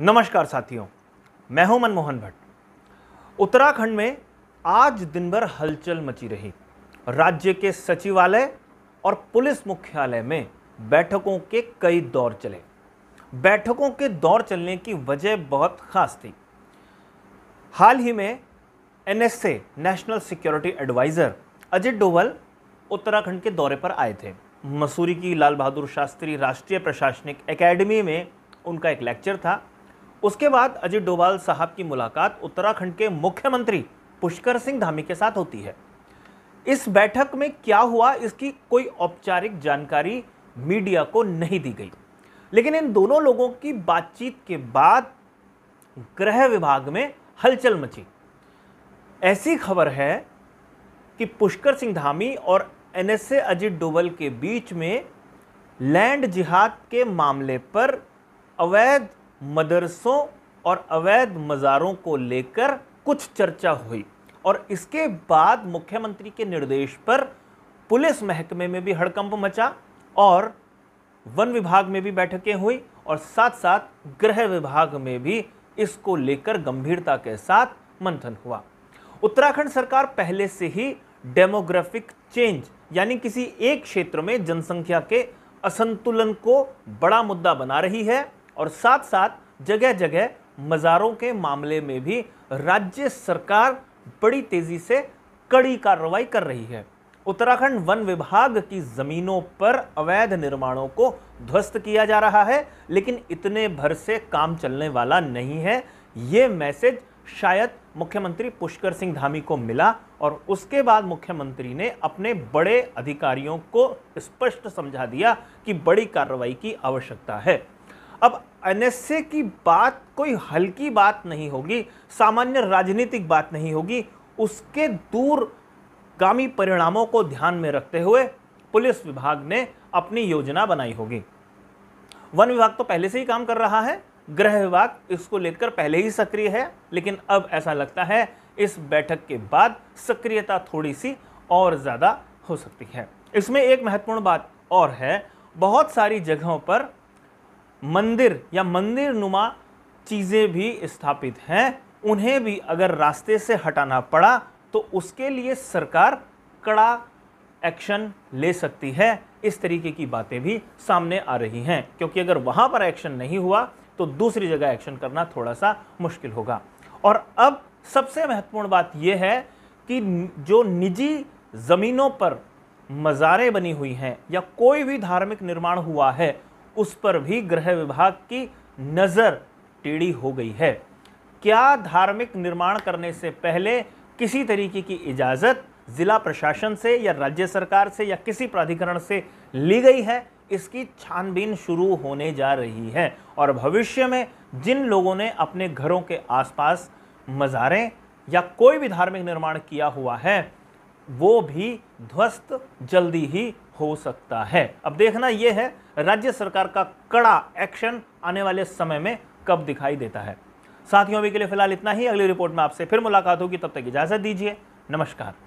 नमस्कार साथियों, मैं हूं मनमोहन भट्ट। उत्तराखंड में आज दिन भर हलचल मची रही। राज्य के सचिवालय और पुलिस मुख्यालय में बैठकों के कई दौर चले। बैठकों के दौर चलने की वजह बहुत खास थी। हाल ही में NSA national security adviser Ajit Doval Uttarakhand के दौरे पर आए थे। मसूरी की लाल बहादुर शास्त्री राष्ट्रीय प्रशासनिक अकेडमी में उनका एक लेक्चर था। उसके बाद अजीत डोभाल साहब की मुलाकात उत्तराखंड के मुख्यमंत्री पुष्कर सिंह धामी के साथ होती है। इस बैठक में क्या हुआ, इसकी कोई औपचारिक जानकारी मीडिया को नहीं दी गई, लेकिन इन दोनों लोगों की बातचीत के बाद गृह विभाग में हलचल मची। ऐसी खबर है कि पुष्कर सिंह धामी और NSA अजीत डोभाल के बीच में लैंड जिहाद के मामले पर अवैध मदरसों और अवैध मज़ारों को लेकर कुछ चर्चा हुई और इसके बाद मुख्यमंत्री के निर्देश पर पुलिस महकमे में भी हड़कंप मचा और वन विभाग में भी बैठकें हुई और साथ साथ गृह विभाग में भी इसको लेकर गंभीरता के साथ मंथन हुआ। उत्तराखंड सरकार पहले से ही डेमोग्राफिक चेंज यानी किसी एक क्षेत्र में जनसंख्या के असंतुलन को बड़ा मुद्दा बना रही है और साथ साथ जगह जगह मज़ारों के मामले में भी राज्य सरकार बड़ी तेज़ी से कड़ी कार्रवाई कर रही है। उत्तराखंड वन विभाग की ज़मीनों पर अवैध निर्माणों को ध्वस्त किया जा रहा है, लेकिन इतने भर से काम चलने वाला नहीं है। ये मैसेज शायद मुख्यमंत्री पुष्कर सिंह धामी को मिला और उसके बाद मुख्यमंत्री ने अपने बड़े अधिकारियों को स्पष्ट समझा दिया कि बड़ी कार्रवाई की आवश्यकता है। अब NSA की बात कोई हल्की बात नहीं होगी, सामान्य राजनीतिक बात नहीं होगी। उसके दूरगामी परिणामों को ध्यान में रखते हुए पुलिस विभाग ने अपनी योजना बनाई होगी। वन विभाग तो पहले से ही काम कर रहा है, गृह विभाग इसको लेकर पहले ही सक्रिय है, लेकिन अब ऐसा लगता है इस बैठक के बाद सक्रियता थोड़ी सी और ज़्यादा हो सकती है। इसमें एक महत्वपूर्ण बात और है, बहुत सारी जगहों पर मंदिर या मंदिर नुमा चीज़ें भी स्थापित हैं, उन्हें भी अगर रास्ते से हटाना पड़ा तो उसके लिए सरकार कड़ा एक्शन ले सकती है। इस तरीके की बातें भी सामने आ रही हैं, क्योंकि अगर वहाँ पर एक्शन नहीं हुआ तो दूसरी जगह एक्शन करना थोड़ा सा मुश्किल होगा। और अब सबसे महत्वपूर्ण बात यह है कि जो निजी ज़मीनों पर मज़ारें बनी हुई हैं या कोई भी धार्मिक निर्माण हुआ है, उस पर भी गृह विभाग की नज़र टेढ़ी हो गई है। क्या धार्मिक निर्माण करने से पहले किसी तरीके की इजाज़त ज़िला प्रशासन से या राज्य सरकार से या किसी प्राधिकरण से ली गई है? इसकी छानबीन शुरू होने जा रही है और भविष्य में जिन लोगों ने अपने घरों के आसपास मज़ारें या कोई भी धार्मिक निर्माण किया हुआ है, वो भी ध्वस्त जल्दी ही हो सकता है। अब देखना यह है राज्य सरकार का कड़ा एक्शन आने वाले समय में कब दिखाई देता है। साथियों, अभी के लिए फिलहाल इतना ही। अगली रिपोर्ट में आपसे फिर मुलाकात होगी, तब तक इजाज़त दीजिए। नमस्कार।